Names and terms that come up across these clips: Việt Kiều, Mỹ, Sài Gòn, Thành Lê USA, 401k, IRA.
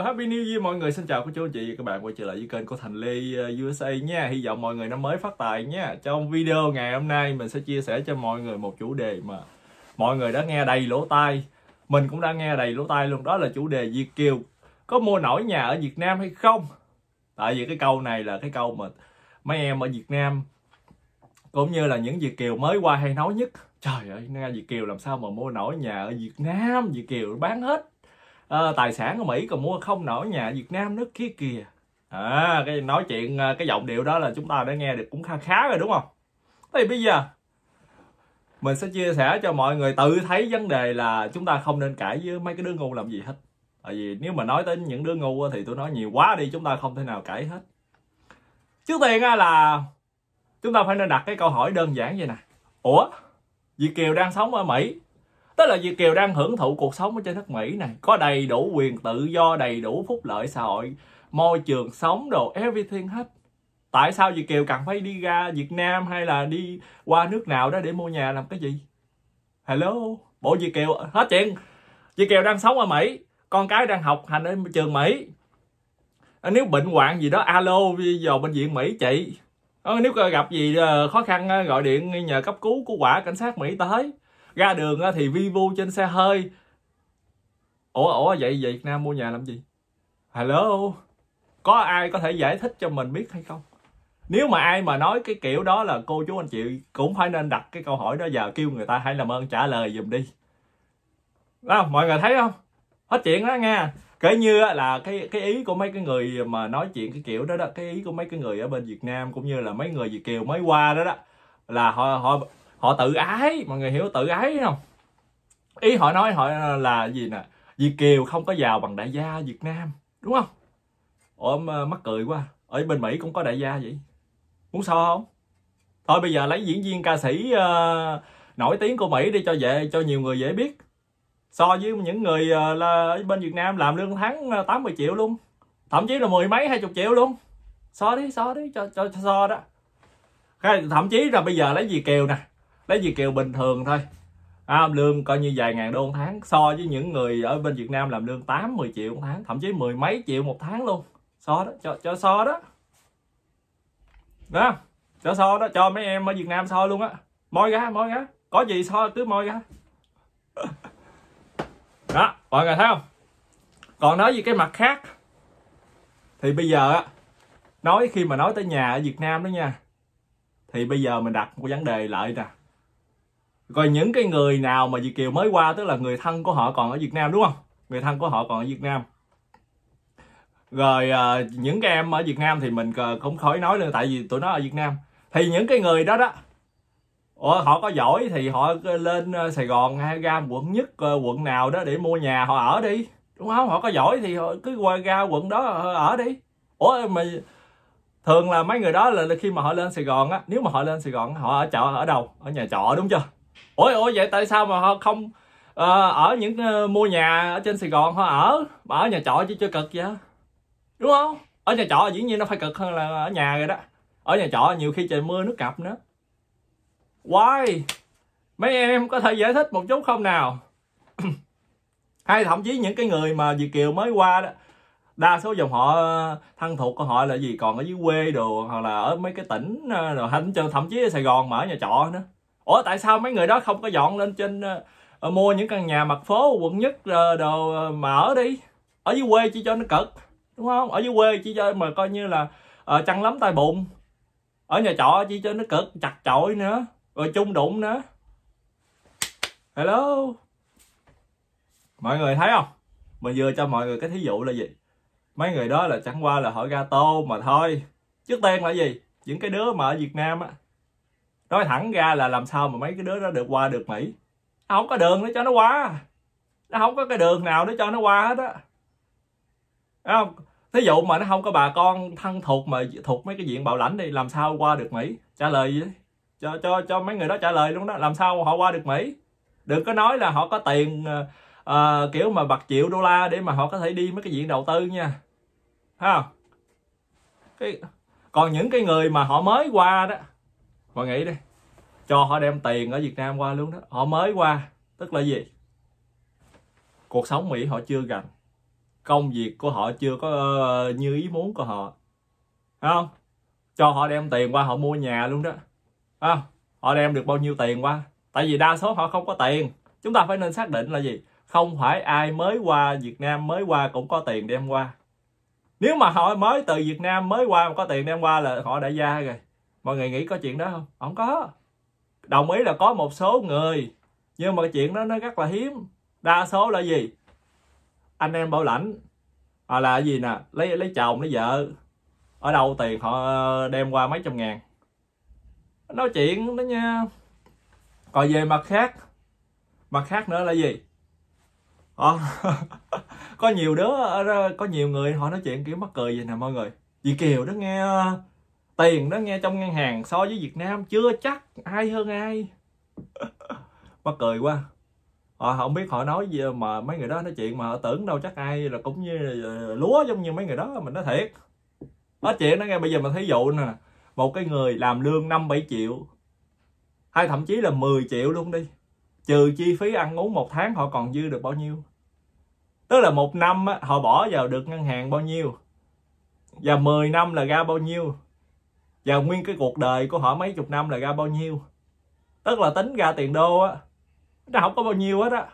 Hello, Happy New Year mọi người. Xin chào cô chú anh chị và các bạn quay trở lại với kênh của Thành Lê USA nha. Hy vọng mọi người năm mới phát tài nha. Trong video ngày hôm nay mình sẽ chia sẻ cho mọi người một chủ đề mà mọi người đã nghe đầy lỗ tai. Mình cũng đã nghe đầy lỗ tai luôn, đó là chủ đề Việt Kiều có mua nổi nhà ở Việt Nam hay không? Tại vì cái câu này là cái câu mà mấy em ở Việt Nam cũng như là những Việt Kiều mới qua hay nói nhất. Trời ơi, nghe Việt Kiều làm sao mà mua nổi nhà ở Việt Nam, Việt Kiều bán hết tài sản ở Mỹ còn mua không nổi nhà Việt Nam nước kia kìa. Cái nói chuyện, cái giọng điệu đó là chúng ta đã nghe được cũng khá khá rồi đúng không? Thì bây giờ mình sẽ chia sẻ cho mọi người tự thấy vấn đề là chúng ta không nên cãi với mấy cái đứa ngu làm gì hết. Tại vì nếu mà nói đến những đứa ngu thì tôi nói nhiều quá đi, chúng ta không thể nào cãi hết. Trước tiên là chúng ta phải nên đặt cái câu hỏi đơn giản vậy nè. Ủa? Việt Kiều đang sống ở Mỹ, tức là Việt Kiều đang hưởng thụ cuộc sống ở trên nước Mỹ này, có đầy đủ quyền tự do, đầy đủ phúc lợi xã hội, môi trường sống, đồ everything hết. Tại sao Việt Kiều cần phải đi ra Việt Nam hay là đi qua nước nào đó để mua nhà làm cái gì? Hello, bộ Việt Kiều hết chuyện. Việt Kiều đang sống ở Mỹ, con cái đang học hành ở trường Mỹ. Nếu bệnh hoạn gì đó alo vào bệnh viện Mỹ chị. Nếu gặp gì khó khăn gọi điện nhờ cấp cứu của quả cảnh sát Mỹ tới. Ra đường thì vi vu trên xe hơi. Ủa vậy Việt Nam mua nhà làm gì? Hello, có ai có thể giải thích cho mình biết hay không? Nếu mà ai mà nói cái kiểu đó là cô chú anh chị cũng phải nên đặt cái câu hỏi đó vào, kêu người ta hãy làm ơn trả lời giùm đi. Đó, mọi người thấy không? Hết chuyện đó nha. Kể như là cái ý của mấy cái người mà nói chuyện cái kiểu đó đó, cái ý của mấy cái người ở bên Việt Nam cũng như là mấy người Việt Kiều mới qua đó đó, là họ tự ái, mọi người hiểu tự ái không? Ý họ nói họ là gì nè, Việt Kiều không có giàu bằng đại gia Việt Nam, đúng không? Ủa mắc cười quá, ở bên Mỹ cũng có đại gia vậy, muốn so không? Thôi bây giờ lấy diễn viên ca sĩ nổi tiếng của Mỹ đi cho nhiều người dễ biết. So với những người là bên Việt Nam làm lương tháng 80 triệu luôn, thậm chí là mười mấy 20 triệu luôn. So đi cho so đó. Thậm chí là bây giờ lấy Việt Kiều nè, lấy Việt Kiều bình thường thôi, lương coi như vài ngàn đô một tháng, so với những người ở bên Việt Nam làm lương 8-10 triệu một tháng, thậm chí mười mấy triệu một tháng luôn. So đó, cho so đó. Đó, cho so đó, cho mấy em ở Việt Nam so luôn á. Moi ra, có gì so cứ moi ra. Đó, mọi người thấy không? Còn nói về cái mặt khác thì bây giờ á, khi mà nói tới nhà ở Việt Nam đó nha, thì bây giờ mình đặt một vấn đề lại nè. Coi những cái người nào mà Việt Kiều mới qua, tức là người thân của họ còn ở Việt Nam đúng không? Người thân của họ còn ở Việt Nam. Rồi những cái em ở Việt Nam thì mình không khỏi nói nữa, tại vì tụi nó ở Việt Nam. Thì những cái người đó đó, họ có giỏi thì họ lên Sài Gòn hay ra quận nhất, quận nào đó để mua nhà họ ở đi, đúng không? Họ có giỏi thì họ cứ qua ra quận đó ở đi. Mà thường là mấy người đó là khi mà họ lên Sài Gòn á, nếu mà họ lên Sài Gòn họ ở trọ ở đâu? Ở nhà trọ đúng chưa? Ủa vậy tại sao mà họ không ở những mua nhà ở trên Sài Gòn họ ở, mà ở nhà trọ chứ cho cực vậy? Đúng không? Ở nhà trọ dĩ nhiên nó phải cực hơn là ở nhà rồi đó. Ở nhà trọ nhiều khi trời mưa nước ngập nữa. Why? Mấy em có thể giải thích một chút không nào? Hay thậm chí những cái người mà Việt Kiều mới qua đó, đa số dòng họ thân thuộc của họ là gì? Còn ở dưới quê đồ, hoặc là ở mấy cái tỉnh đồ, thậm chí ở Sài Gòn mà ở nhà trọ nữa. Ủa tại sao mấy người đó không có dọn lên trên mua những căn nhà mặt phố quận nhất đồ mà ở đi? Ở dưới quê chỉ cho nó cực, đúng không? Ở dưới quê chỉ cho mà coi như là chăn lắm tay bụng. Ở nhà trọ chỉ cho nó cực, chặt chội nữa, rồi chung đụng nữa. Hello, mọi người thấy không? Mình vừa cho mọi người cái thí dụ là gì? Mấy người đó là chẳng qua là họ ra tô mà thôi. Trước tiên là gì? Những cái đứa mà ở Việt Nam á, nói thẳng ra là làm sao mà mấy cái đứa đó được qua được Mỹ? Nó không có đường để cho nó qua. Nó không có cái đường nào để cho nó qua hết á. Thấy không? Thí dụ mà nó không có bà con thân thuộc mà thuộc mấy cái diện bảo lãnh đi, làm sao qua được Mỹ? Trả lời gì? Cho mấy người đó trả lời luôn đó, làm sao họ qua được Mỹ? Đừng có nói là họ có tiền kiểu mà bạc triệu đô la để mà họ có thể đi mấy cái diện đầu tư nha. Thấy không? Còn những cái người mà họ mới qua đó, mọi nghĩ đi, cho họ đem tiền ở Việt Nam qua luôn đó. Họ mới qua, tức là gì? Cuộc sống Mỹ họ chưa gần. công việc của họ chưa có như ý muốn của họ, phải không? Cho họ đem tiền qua họ mua nhà luôn đó, phải không? Họ đem được bao nhiêu tiền qua? Tại vì đa số họ không có tiền. Chúng ta phải nên xác định là gì? Không phải ai mới qua Việt Nam mới qua cũng có tiền đem qua. Nếu mà họ mới từ Việt Nam mới qua mà có tiền đem qua là họ đại gia rồi. Mọi người nghĩ có chuyện đó không? Không có. Đồng ý là có một số người, nhưng mà cái chuyện đó nó rất là hiếm. Đa số là gì? Anh em bảo lãnh, hoặc là gì nè, lấy chồng, lấy vợ, ở đâu tiền họ đem qua mấy trăm ngàn. Nói chuyện đó nha. Còn về mặt khác nữa là gì? Có nhiều đứa, có nhiều người họ nói chuyện kiểu mắc cười vậy nè mọi người. Việt Kiều đó nghe, tiền đó nghe trong ngân hàng so với Việt Nam chưa chắc ai hơn ai. Mắc cười quá. Họ không biết họ nói gì mà mấy người đó nói chuyện mà họ tưởng đâu chắc ai là cũng như là lúa giống như mấy người đó. Mình nói thiệt, nói chuyện đó nghe. Bây giờ mình thí dụ nè, một cái người làm lương 5-7 triệu hay thậm chí là 10 triệu luôn đi, trừ chi phí ăn uống một tháng họ còn dư được bao nhiêu. Tức là một năm họ bỏ vào được ngân hàng bao nhiêu, và 10 năm là ra bao nhiêu, và nguyên cái cuộc đời của họ mấy chục năm là ra bao nhiêu. Tức là tính ra tiền đô á, nó không có bao nhiêu hết á,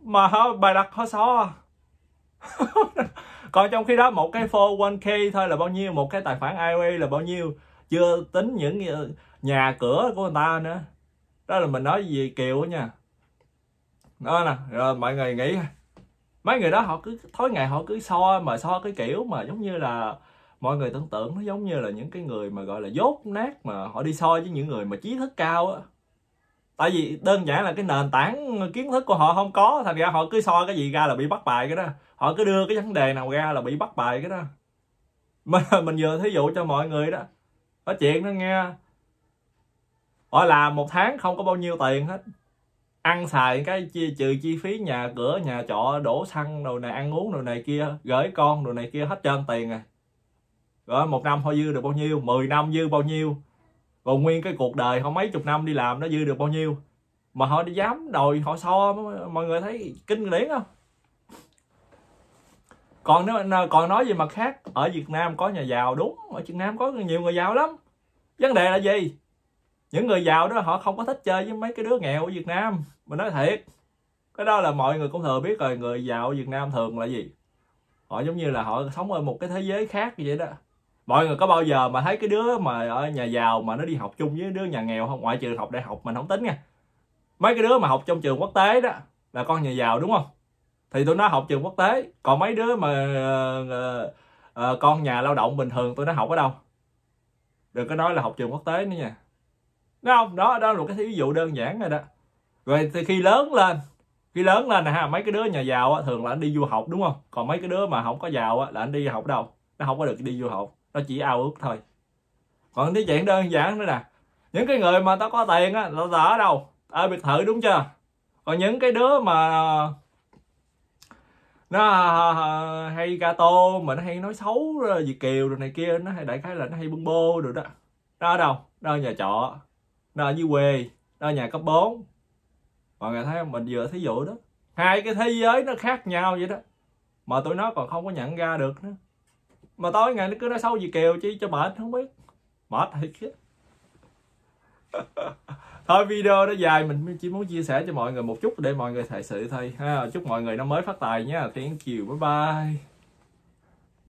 mà họ bài đặt họ so. Còn trong khi đó một cái 401k thôi là bao nhiêu, một cái tài khoản IRA là bao nhiêu, chưa tính những nhà cửa của người ta nữa. Đó là mình nói về Kiều đó nha. Đó nè, rồi mọi người nghĩ mấy người đó họ cứ tối ngày họ cứ so cái kiểu mà giống như là mọi người tưởng tượng nó giống như là những cái người mà gọi là dốt nát, mà họ đi so với những người mà trí thức cao á. Tại vì đơn giản là cái nền tảng kiến thức của họ không có, thành ra họ cứ so cái gì ra là bị bắt bài cái đó. Họ cứ đưa cái vấn đề nào ra là bị bắt bài cái đó. Mình vừa thí dụ cho mọi người đó. Nói chuyện đó nghe, họ làm một tháng không có bao nhiêu tiền hết, ăn xài cái trừ chi phí nhà cửa, nhà trọ, đổ xăng đồ này, ăn uống đồ này kia, gửi con đồ này kia, hết trơn tiền rồi. Rồi một năm họ dư được bao nhiêu, 10 năm dư bao nhiêu, còn nguyên cái cuộc đời họ mấy chục năm đi làm nó dư được bao nhiêu. Mà họ đi dám đòi họ so, mọi người thấy kinh điển không? Còn nói về mặt khác, ở Việt Nam có nhà giàu đúng, ở Việt Nam có nhiều người giàu lắm. Vấn đề là gì? Những người giàu đó họ không có thích chơi với mấy cái đứa nghèo ở Việt Nam. Mình nói thiệt, cái đó là mọi người cũng thừa biết rồi. Người giàu ở Việt Nam thường là gì? Họ giống như là họ sống ở một cái thế giới khác như vậy đó. Mọi người có bao giờ mà thấy cái đứa mà ở nhà giàu mà nó đi học chung với đứa nhà nghèo không? Ngoại trừ học đại học mình không tính nha. Mấy cái đứa mà học trong trường quốc tế đó là con nhà giàu đúng không? Thì tụi nó học trường quốc tế. Còn mấy đứa mà con nhà lao động bình thường tụi nó học ở đâu? Đừng có nói là học trường quốc tế nữa nha. Đúng không? Đó là một cái ví dụ đơn giản rồi đó. Rồi thì khi lớn lên nè ha, mấy cái đứa nhà giàu á, thường là anh đi du học đúng không? Còn mấy cái đứa mà không có giàu á, là anh đi học đâu? Nó không có được đi du học, nó chỉ ao ước thôi. Còn cái chuyện đơn giản nữa nè, những cái người mà tao có tiền á, tao ở đâu? Ở biệt thự đúng chưa? Còn những cái đứa mà nó hay ga tô, mà nó hay nói xấu Việt Kiều rồi này kia, nó hay đại khái là nó hay bưng bô rồi đó. Nó ở đâu? Nó ở nhà trọ, nó ở dưới quê, nó ở nhà cấp 4. Mọi người thấy không? Mình vừa thí dụ đó. Hai cái thế giới nó khác nhau vậy đó, mà tụi nó còn không có nhận ra được nữa. Mà tối ngày nó cứ nói xấu Việt Kiều chứ cho mệt, không biết. Mệt thiệt chứ. Thôi video nó dài, mình chỉ muốn chia sẻ cho mọi người một chút để mọi người thể sự thôi ha. Chúc mọi người năm mới phát tài nha. Thank you, bye bye.